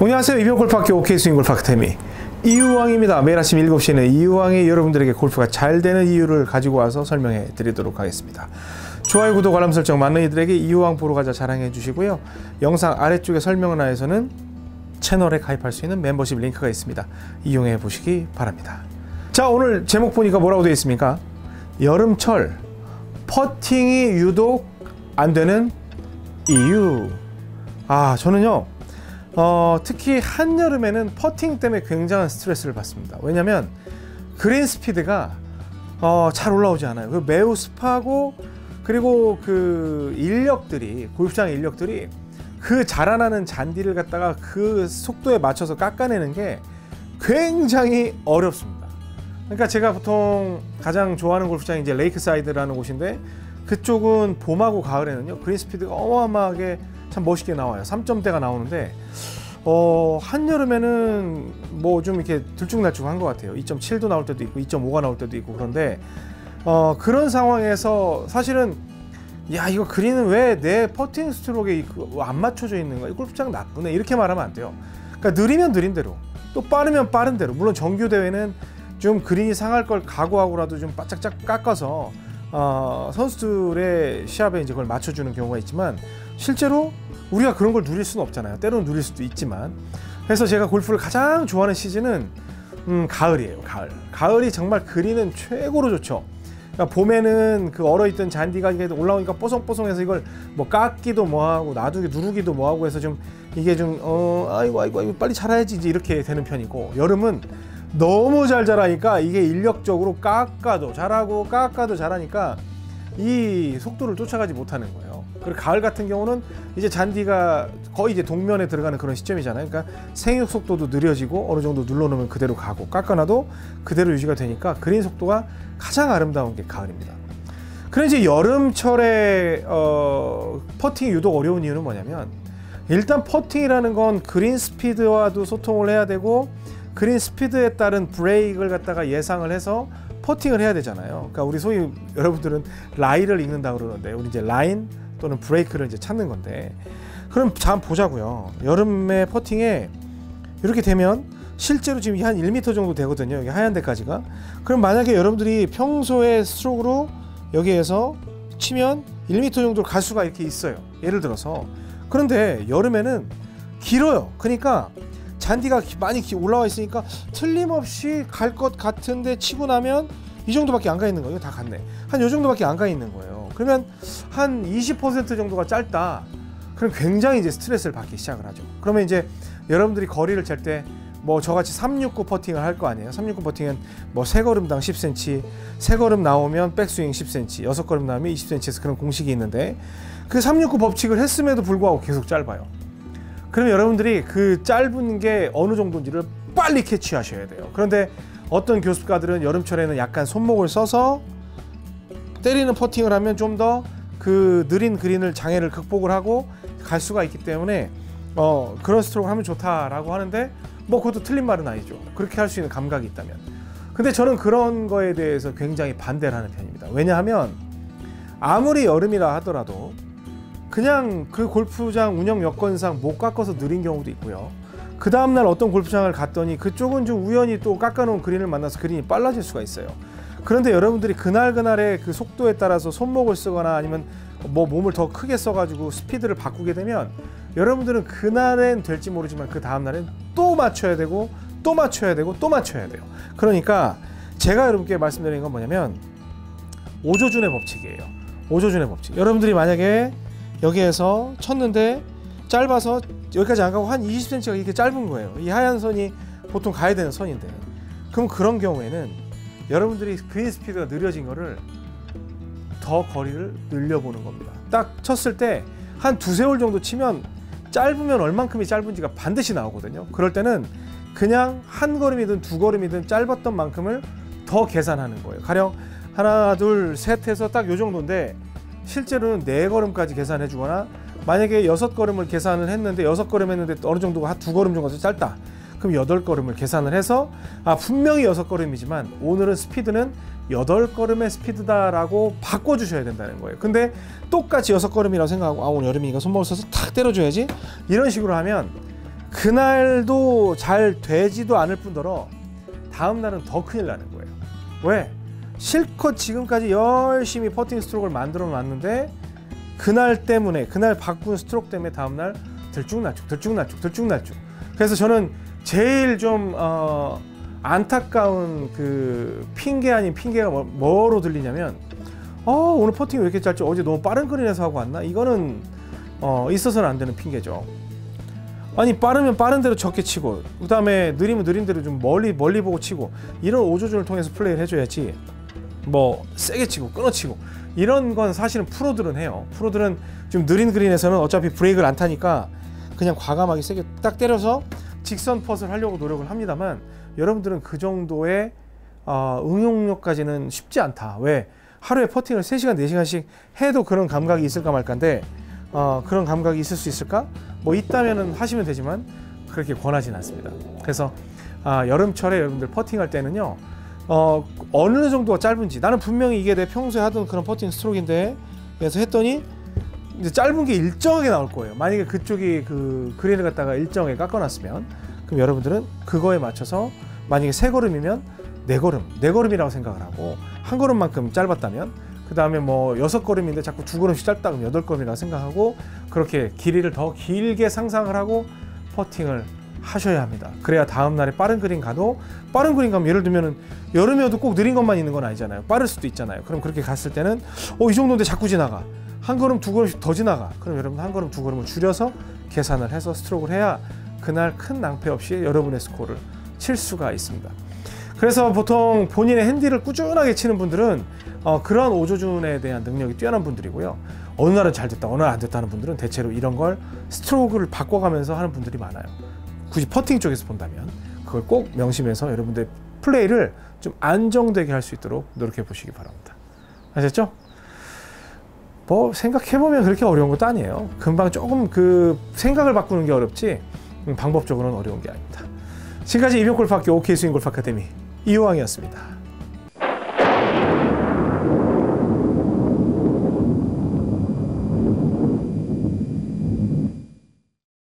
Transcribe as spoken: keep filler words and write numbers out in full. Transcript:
안녕하세요. 이병옥골프학교 오케이 스윙골프테미 이유왕입니다. 매일 아침 일곱 시에는 이유왕이 여러분들에게 골프가 잘 되는 이유를 가지고 와서 설명해 드리도록 하겠습니다. 좋아요, 구독, 알람 설정 많은 이들에게 이유왕 보러 가자 자랑해 주시고요. 영상 아래쪽에 설명란에서는 채널에 가입할 수 있는 멤버십 링크가 있습니다. 이용해 보시기 바랍니다. 자, 오늘 제목 보니까 뭐라고 되어 있습니까? 여름철 퍼팅이 유독 안 되는 이유. 아, 저는요. 어, 특히 한여름에는 퍼팅 때문에 굉장한 스트레스를 받습니다. 왜냐면 그린 스피드가 어, 잘 올라오지 않아요. 매우 습하고, 그리고 그 인력들이, 골프장 인력들이 그 자라나는 잔디를 갖다가 그 속도에 맞춰서 깎아내는 게 굉장히 어렵습니다. 그러니까 제가 보통 가장 좋아하는 골프장이 이제 레이크사이드라는 곳인데, 그쪽은 봄하고 가을에는요 그린 스피드가 어마어마하게 참 멋있게 나와요. 삼 점대가 나오는데 어, 한여름에는 뭐 좀 이렇게 들쭉날쭉한 것 같아요. 이 점 칠도 나올 때도 있고 이 점 오가 나올 때도 있고. 그런데 어, 그런 상황에서 사실은 야, 이거 그린은 왜 내 퍼팅 스트로크에 안 맞춰져 있는 거야, 골프장 나쁘네, 이렇게 말하면 안 돼요. 그러니까 느리면 느린 대로, 또 빠르면 빠른 대로. 물론 정규 대회는 좀 그린이 상할 걸 각오하고라도 좀 바짝짝 깎아서 어, 선수들의 시합에 이제 그걸 맞춰주는 경우가 있지만, 실제로 우리가 그런 걸 누릴 수는 없잖아요. 때로는 누릴 수도 있지만. 그래서 제가 골프를 가장 좋아하는 시즌은 음, 가을이에요. 가을. 가을이 정말 그린은 최고로 좋죠. 그러니까 봄에는 그 얼어있던 잔디가 올라오니까 뽀송뽀송해서 이걸 뭐 깎기도 뭐하고 놔두기 누르기도 뭐하고 해서 좀 이게 좀 어, 아이고 아이고 아이고 빨리 자라야지 이제 이렇게 되는 편이고, 여름은 너무 잘 자라니까 이게 인력적으로 깎아도 잘하고 깎아도 잘하니까 이 속도를 쫓아가지 못하는 거예요. 그리고 가을 같은 경우는 이제 잔디가 거의 이제 동면에 들어가는 그런 시점이잖아요. 그러니까 생육 속도도 느려지고 어느 정도 눌러놓으면 그대로 가고 깎아놔도 그대로 유지가 되니까 그린 속도가 가장 아름다운 게 가을입니다. 그런데 이제 여름철에 어, 퍼팅이 유독 어려운 이유는 뭐냐면, 일단 퍼팅이라는 건 그린 스피드와도 소통을 해야 되고 그린 스피드에 따른 브레이크를 갖다가 예상을 해서 퍼팅을 해야 되잖아요. 그러니까 우리 소위 여러분들은 라이를 읽는다 그러는데, 우리 이제 라인 또는 브레이크를 이제 찾는 건데, 그럼 잠 보자고요. 여름에 퍼팅에 이렇게 되면 실제로 지금 한 일 미터 정도 되거든요. 여기 하얀 데까지가. 그럼 만약에 여러분들이 평소에 스트로크로 여기에서 치면 일 미터 정도 갈 수가 이렇게 있어요. 예를 들어서. 그런데 여름에는 길어요. 그러니까 잔디가 많이 올라와 있으니까 틀림없이 갈 것 같은데 치고 나면 이 정도밖에 안 가 있는 거예요. 다 갔네. 한 이 정도밖에 안 가 있는 거예요. 그러면 한 이십 퍼센트 정도가 짧다. 그럼 굉장히 이제 스트레스를 받기 시작을 하죠. 그러면 이제 여러분들이 거리를 찰 때 뭐 저같이 삼 육 구 퍼팅을 할 거 아니에요. 삼 육 구 퍼팅은 뭐 세 걸음당 십 센티미터, 세 걸음 나오면 백스윙 십 센티미터, 여섯 걸음 나오면 이십 센티미터에서 그런 공식이 있는데, 그 삼 육 구 법칙을 했음에도 불구하고 계속 짧아요. 그럼 여러분들이 그 짧은 게 어느 정도인지를 빨리 캐치하셔야 돼요. 그런데 어떤 교습가들은 여름철에는 약간 손목을 써서 때리는 퍼팅을 하면 좀 더 그 느린 그린을 장애를 극복을 하고 갈 수가 있기 때문에 어, 그런 스트로크 하면 좋다라고 하는데, 뭐 그것도 틀린 말은 아니죠. 그렇게 할 수 있는 감각이 있다면. 근데 저는 그런 거에 대해서 굉장히 반대를 하는 편입니다. 왜냐하면 아무리 여름이라 하더라도 그냥 그 골프장 운영 여건상 못 깎아서 느린 경우도 있고요. 그 다음날 어떤 골프장을 갔더니 그쪽은 좀 우연히 또 깎아놓은 그린을 만나서 그린이 빨라질 수가 있어요. 그런데 여러분들이 그날그날의 그 속도에 따라서 손목을 쓰거나 아니면 뭐 몸을 더 크게 써가지고 스피드를 바꾸게 되면, 여러분들은 그날엔 될지 모르지만 그 다음날엔 또 맞춰야 되고 또 맞춰야 되고 또 맞춰야 돼요. 그러니까 제가 여러분께 말씀드리는 건 뭐냐면 오조준의 법칙이에요. 오조준의 법칙. 여러분들이 만약에 여기에서 쳤는데 짧아서 여기까지 안 가고 한 이십 센티미터가 이렇게 짧은 거예요. 이 하얀 선이 보통 가야 되는 선인데, 그럼 그런 경우에는 여러분들이 그린 스피드가 느려진 거를 더 거리를 늘려보는 겁니다. 딱 쳤을 때 한 두세 홀 정도 치면 짧으면 얼만큼이 짧은지가 반드시 나오거든요. 그럴 때는 그냥 한 걸음이든 두 걸음이든 짧았던 만큼을 더 계산하는 거예요. 가령 하나 둘 셋 해서 딱 요 정도인데, 실제로는 네 걸음까지 계산해 주거나, 만약에 여섯 걸음을 계산을 했는데 여섯 걸음 했는데 어느 정도가 두 걸음 정도 짧다. 그럼 여덟 걸음을 계산을 해서, 아 분명히 여섯 걸음이지만 오늘은 스피드는 여덟 걸음의 스피드다라고 바꿔주셔야 된다는 거예요. 근데 똑같이 여섯 걸음이라고 생각하고, 아 오늘 여름이니까 손목을 써서 탁 때려줘야지, 이런 식으로 하면 그날도 잘 되지도 않을 뿐더러 다음 날은 더 큰일 나는 거예요. 왜? 실컷 지금까지 열심히 퍼팅 스트로크를 만들어 놨는데 그날 때문에, 그날 바꾼 스트로크 때문에 다음 날 들쭉날쭉 들쭉날쭉 들쭉날쭉. 그래서 저는 제일 좀 어, 안타까운 그 핑계 아닌 핑계가 뭐, 뭐로 들리냐면 어, 오늘 퍼팅이 왜 이렇게 짧지? 어제 너무 빠른 그린에서 하고 왔나? 이거는 어, 있어서는 안 되는 핑계죠. 아니, 빠르면 빠른 대로 적게 치고, 그 다음에 느리면 느린 대로 좀 멀리 멀리 보고 치고, 이런 오조준을 통해서 플레이를 해줘야지 뭐 세게 치고 끊어치고 이런 건 사실은 프로들은 해요. 프로들은 좀 느린 그린에서는 어차피 브레이크를 안 타니까 그냥 과감하게 세게 딱 때려서 직선 펫을 하려고 노력을 합니다만, 여러분들은 그 정도의 어, 응용력까지는 쉽지 않다. 왜? 하루에 퍼팅을 세 시간 네 시간씩 해도 그런 감각이 있을까 말까인데, 어, 그런 감각이 있을 수 있을까? 뭐 있다면은 하시면 되지만 그렇게 권하진 않습니다. 그래서 아, 여름철에 여러분들 퍼팅할 때는요, 어, 어느 정도가 짧은지, 나는 분명히 이게 내 평소에 하던 그런 퍼팅 스트로크인데, 그래서 했더니 이제 짧은 게 일정하게 나올 거예요. 만약에 그쪽이 그 그린을 갖다가 일정하게 깎아놨으면, 그럼 여러분들은 그거에 맞춰서 만약에 세 걸음이면 네 걸음, 네 걸음이라고 생각을 하고, 한 걸음만큼 짧았다면 그 다음에 뭐 여섯 걸음인데 자꾸 두 걸음씩 짧다 그러면 여덟 걸음이라 생각하고, 그렇게 길이를 더 길게 상상을 하고 퍼팅을 하셔야 합니다. 그래야 다음날에 빠른 그린 가도, 빠른 그린 가면 예를 들면 여름이어도 꼭 느린 것만 있는 건 아니잖아요. 빠를 수도 있잖아요. 그럼 그렇게 갔을 때는 어, 이 정도인데 자꾸 지나가. 한 걸음 두 걸음씩 더 지나가. 그럼 여러분 한 걸음 두 걸음을 줄여서 계산을 해서 스트로크를 해야 그날 큰 낭패 없이 여러분의 스코어를 칠 수가 있습니다. 그래서 보통 본인의 핸디를 꾸준하게 치는 분들은 어, 그런 오조준에 대한 능력이 뛰어난 분들이고요. 어느 날은 잘 됐다, 어느 날 안 됐다는 분들은 대체로 이런 걸 스트로크를 바꿔가면서 하는 분들이 많아요. 굳이 퍼팅 쪽에서 본다면 그걸 꼭 명심해서 여러분들 플레이를 좀 안정되게 할 수 있도록 노력해 보시기 바랍니다. 아셨죠? 뭐 생각해보면 그렇게 어려운 것도 아니에요. 금방 조금 그 생각을 바꾸는 게 어렵지 방법적으로는 어려운 게 아닙니다. 지금까지 이병옥골프학교 오케이 스윙골프 아카데미 이유왕이었습니다.